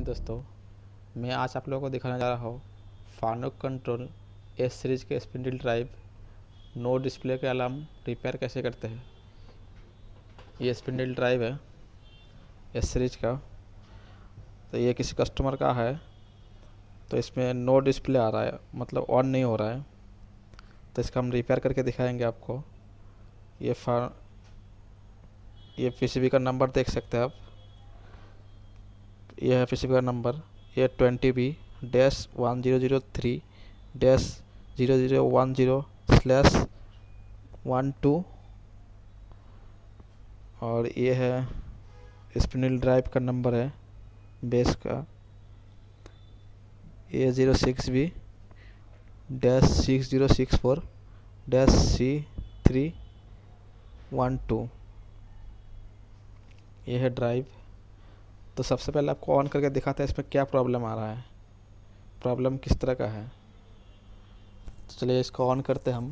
Morning दोस्तों, मैं आज आप लोगों को दिखाने जा रहा हूँ फानुक कंट्रोल एस सीरीज के स्पिंडल ड्राइव नो डिस्प्ले के अलार्म रिपेयर कैसे करते हैं। ये स्पिंडल ड्राइव है एस सीरीज का, तो ये किसी कस्टमर का है। तो इसमें नो डिस्प्ले आ रहा है, मतलब ऑन नहीं हो रहा है। तो इसका हम रिपेयर करके दिखाएंगे आपको। ये PCB का नंबर देख सकते हैं आप। यह है PCB का नंबर A20B-1003-0010/12 और ये है स्पिंडल ड्राइव का नंबर है बेस का A06B-6064-C312। ये है ड्राइव। तो सबसे पहले आपको ऑन करके दिखाते हैं इसमें क्या प्रॉब्लम आ रहा है, प्रॉब्लम किस तरह का है। तो चलिए इसको ऑन करते हैं हम।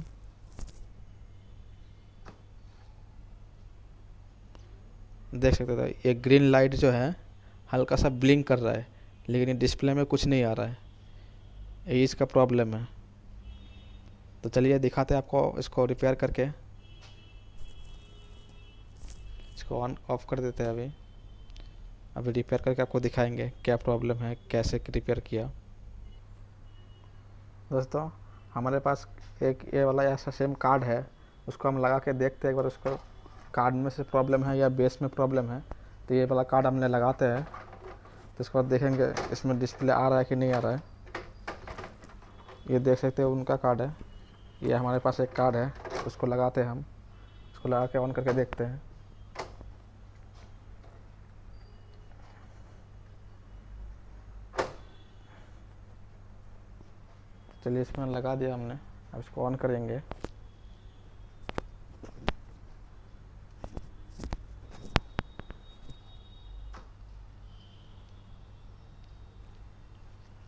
देख सकते थे ये ग्रीन लाइट जो है हल्का सा ब्लिंक कर रहा है, लेकिन ये डिस्प्ले में कुछ नहीं आ रहा है। यही इसका प्रॉब्लम है। तो चलिए दिखाते हैं आपको इसको रिपेयर करके। इसको ऑन ऑफ कर देते हैं। अभी रिपेयर करके आपको दिखाएंगे क्या प्रॉब्लम है, कैसे रिपेयर किया। दोस्तों हमारे पास एक ये वाला ऐसा सेम कार्ड है, उसको हम लगा के देखते हैं एक बार उसको कार्ड में से प्रॉब्लम है या बेस में प्रॉब्लम है। तो ये वाला कार्ड हमने लगाते हैं, तो इसके बाद देखेंगे इसमें डिस्प्ले आ रहा है कि नहीं आ रहा है। ये देख सकते हो उनका कार्ड है, ये हमारे पास एक कार्ड है, उसको लगाते हैं हम। उसको लगा के ऑन करके देखते हैं। चलिए इसमें लगा दिया हमने, अब इसको ऑन करेंगे।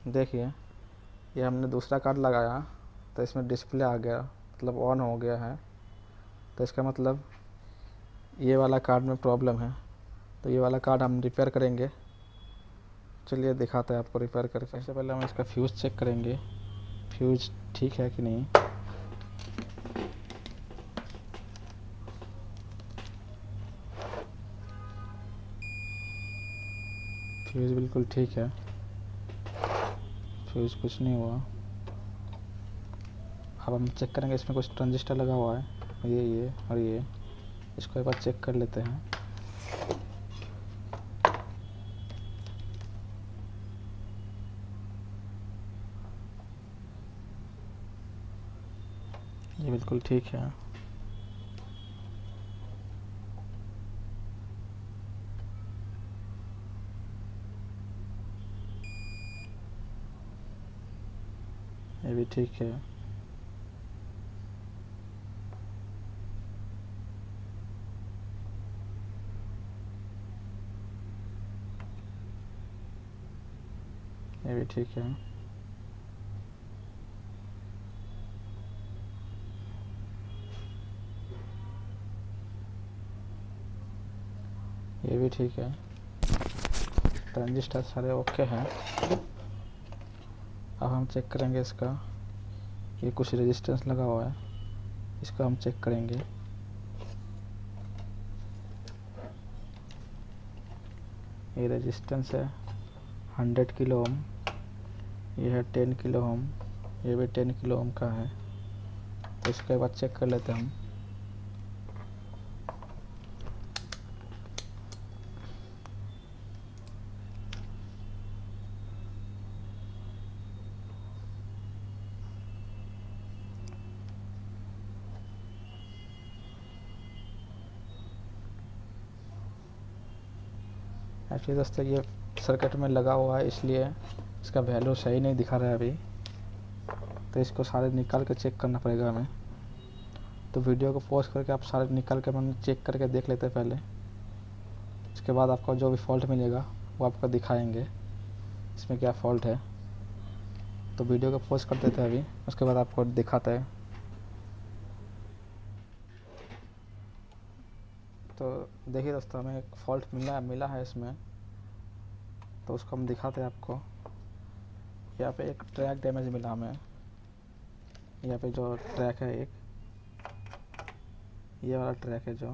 देखिए ये हमने दूसरा कार्ड लगाया तो इसमें डिस्प्ले आ गया, मतलब ऑन हो गया है। तो इसका मतलब ये वाला कार्ड में प्रॉब्लम है। तो ये वाला कार्ड हम रिपेयर करेंगे। चलिए दिखाते हैं आपको रिपेयर करके। सबसे पहले हम इसका फ्यूज़ चेक करेंगे, फ्यूज ठीक है कि नहीं। फ्यूज बिल्कुल ठीक है, फ्यूज कुछ नहीं हुआ। अब हम चेक करेंगे इसमें कुछ ट्रांजिस्टर लगा हुआ है, ये और ये। इसको एक बार चेक कर लेते हैं। ये बिल्कुल ठीक है। ये भी ठीक है। ये भी ठीक है। ये भी ठीक है। ट्रांजिस्टर सारे ओके हैं। अब हम चेक करेंगे इसका, ये कुछ रेजिस्टेंस लगा हुआ है, इसको हम चेक करेंगे। ये रेजिस्टेंस है 100 किलो ओम, ये है 10 किलो ओम, ये भी 10 किलो ओम का है। तो इसके बाद चेक कर लेते हैं हम। एक्चुअली दोस्तों ये सर्किट में लगा हुआ है, इसलिए इसका वैल्यू सही नहीं दिखा रहा है अभी। तो इसको सारे निकाल के चेक करना पड़ेगा हमें। तो वीडियो को पॉज करके आप सारे निकाल के हम चेक करके देख लेते हैं पहले। इसके बाद आपको जो भी फॉल्ट मिलेगा वो आपको दिखाएंगे इसमें क्या फॉल्ट है। तो वीडियो को पॉज कर देते हैं अभी, उसके बाद आपको दिखाता है। तो देखिए दोस्तों हमें एक फॉल्ट मिला है इसमें। तो उसको हम दिखाते हैं आपको। यहाँ पे एक ट्रैक डैमेज मिला हमें, यहाँ पे जो ट्रैक है, एक ये वाला ट्रैक है जो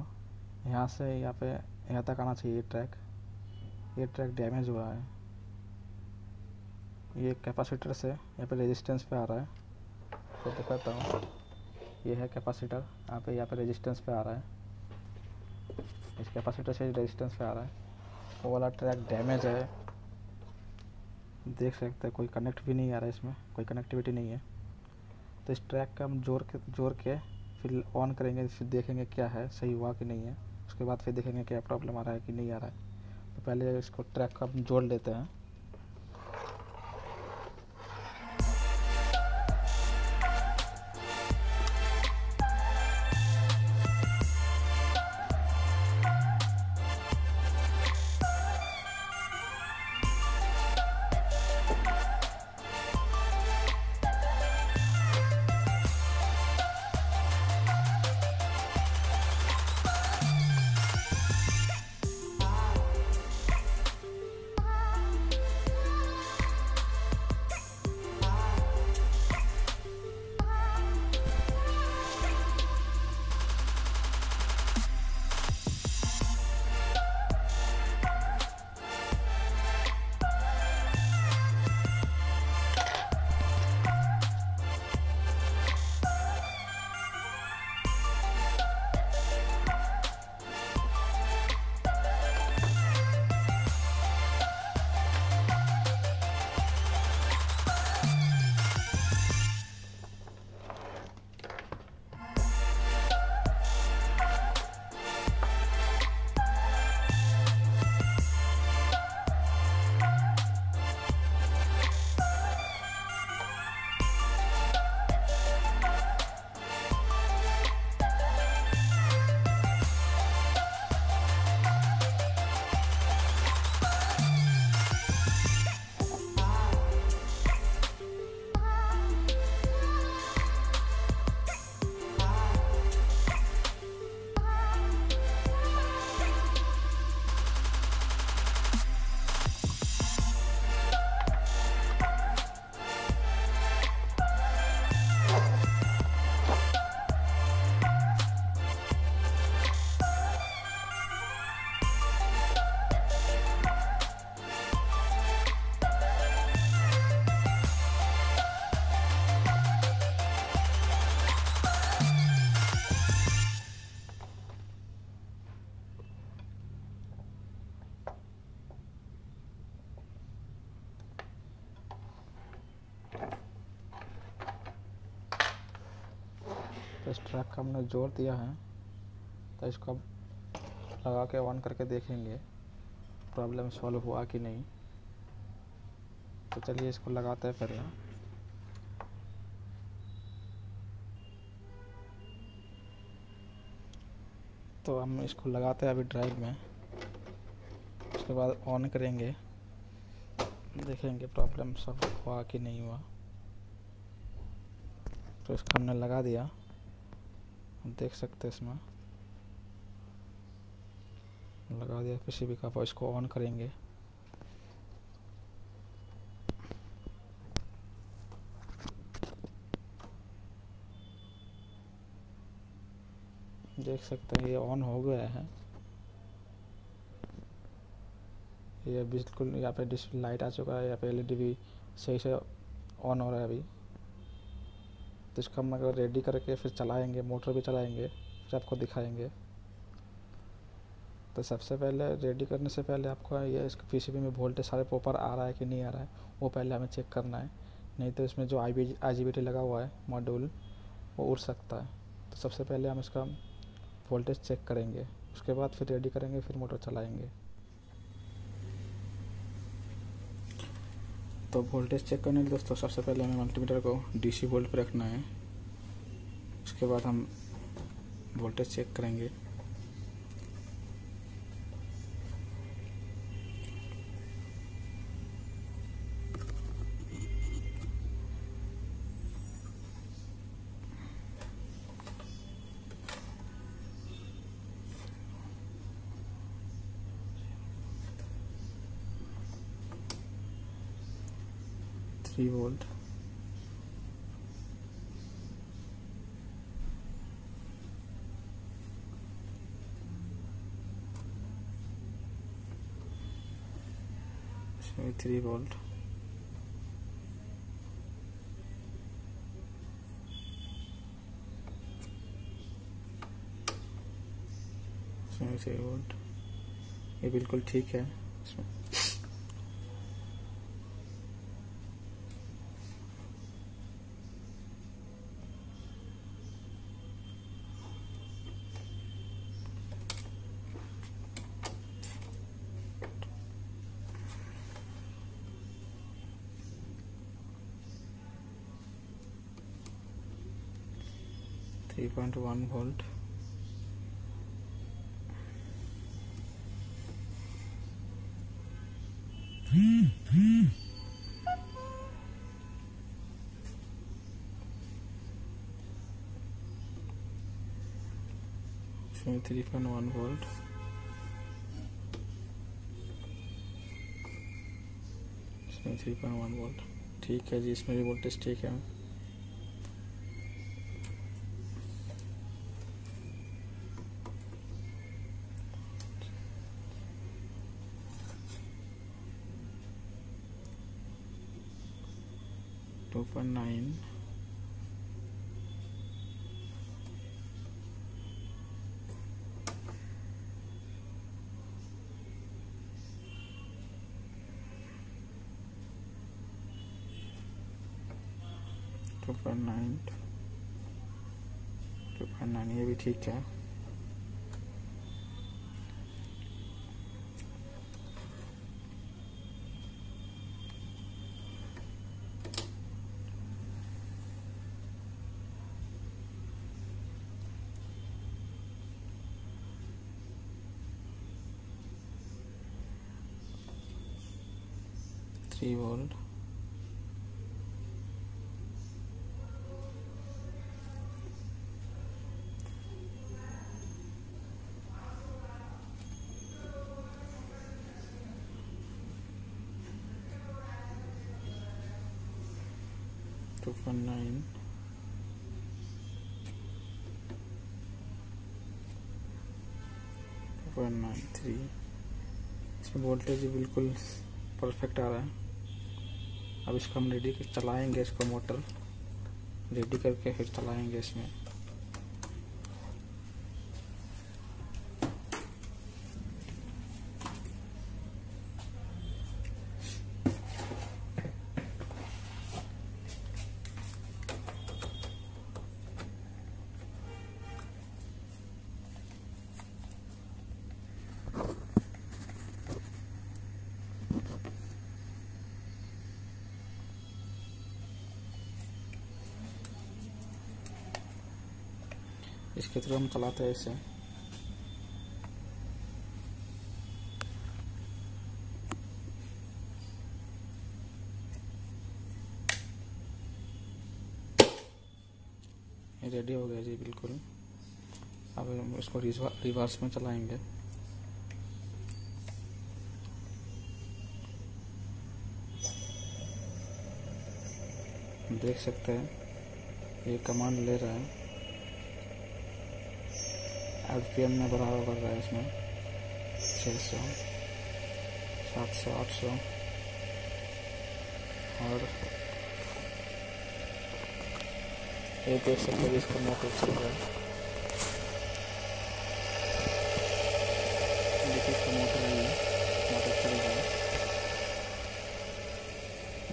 यहाँ से यहाँ पे यहाँ तक आना चाहिए। ये ट्रैक डैमेज हुआ है। ये कैपेसिटर से यहाँ पे रेजिस्टेंस पे आ रहा है, तो दिखाता हूँ। ये है कैपेसिटर, यहाँ पे रेजिस्टेंस पे आ रहा है, इस कैपेसिटर से रेजिस्टेंस पे आ रहा है। वो वाला ट्रैक डैमेज है, देख सकते हैं। कोई कनेक्ट भी नहीं आ रहा है, इसमें कोई कनेक्टिविटी नहीं है। तो इस ट्रैक का हम जोड़ के फिर ऑन करेंगे, फिर देखेंगे क्या है, सही हुआ कि नहीं है। उसके बाद फिर देखेंगे क्या प्रॉब्लम आ रहा है कि नहीं आ रहा है। तो पहले इसको ट्रैक का हम जोड़ लेते हैं। इस ट्रैक का हमने जोड़ दिया है, तो इसको अब लगा के ऑन करके देखेंगे प्रॉब्लम सॉल्व हुआ कि नहीं। तो चलिए इसको लगाते हैं पहले। तो हम इसको लगाते हैं अभी ड्राइव में, उसके बाद ऑन करेंगे, देखेंगे प्रॉब्लम सॉल्व हुआ कि नहीं हुआ। तो इसको हमने लगा दिया, देख सकते हैं। इसमें लगा दिया PCB का, इसको ऑन करेंगे। देख सकते हैं ये ऑन हो गया है। ये बिल्कुल यहाँ पे डिस्प्ले लाइट आ चुका है, यहाँ पे LED भी सही से ऑन हो रहा है अभी। तो इसको हम अगर रेडी करके फिर चलाएंगे, मोटर भी चलाएंगे, फिर आपको दिखाएंगे। तो सबसे पहले रेडी करने से पहले आपको ये इसके PCB में वोल्टेज सारे प्रॉपर आ रहा है कि नहीं आ रहा है, वो पहले हमें चेक करना है। नहीं तो इसमें जो IGBT लगा हुआ है मॉड्यूल, वो उड़ सकता है। तो सबसे पहले हम इसका वोल्टेज चेक करेंगे, उसके बाद फिर रेडी करेंगे, फिर मोटर चलाएँगे। तो वोल्टेज चेक करने के दोस्तों सबसे पहले हमें मल्टीमीटर को DC वोल्ट पर रखना है, उसके बाद हम वोल्टेज चेक करेंगे। 3 वोल्ट। इसमें 3 वोल्ट। इसमें 3 वोल्ट। ये बिल्कुल ठीक है। इसमें थ्री पॉइंट वन वोल्ट। इसमें 3.1 वोल्ट। इसमें 3.1 वोल्ट। ठीक है जी, इसमें भी वोल्टेज ठीक है। पर 9 2.9, ये भी ठीक है। वोल्ट। तो 2.9 2.93। इसमें वोल्टेज बिल्कुल परफेक्ट आ रहा है। अब इसको हम रेडी कर चलाएँगे, इसको मोटर रेडी करके फिर चलाएँगे इसमें। इसके थ्रू हम चलाते हैं इसे। रेडी हो गया जी बिल्कुल। अब हम इसको रिवर्स में चलाएंगे। देख सकते हैं ये कमांड ले रहा है, RPM में बढ़ावा कर रहा है। इसमें 600, 700, 800 और ये देख सकते हैं इसका मोटर चल रहा है। देखिए इसका मोटर चल रहा है।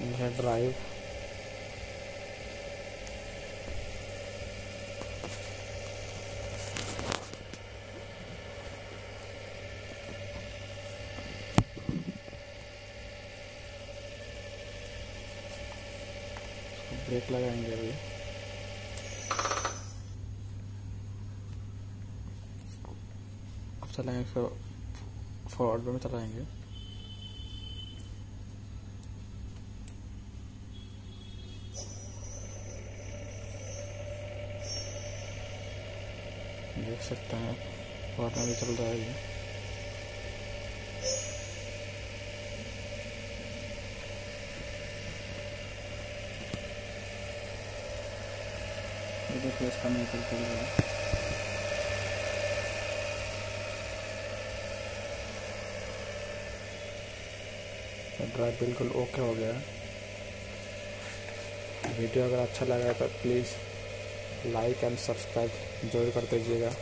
यह है ड्राइव। ब्रेक लगाएंगे अभी। अब चलाएंगे इसको फॉरवर्ड में चलाएंगे। देख सकते हैं फॉरवर्ड में भी चल रहा है। ये देखिए इसका मेटल खुल गया। ड्राइव बिल्कुल ओके हो गया। वीडियो अगर अच्छा लगा तो प्लीज़ लाइक एंड सब्सक्राइब जरूर कर दीजिएगा।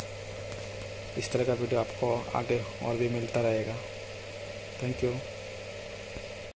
इस तरह का वीडियो आपको आगे और भी मिलता रहेगा। Thank you.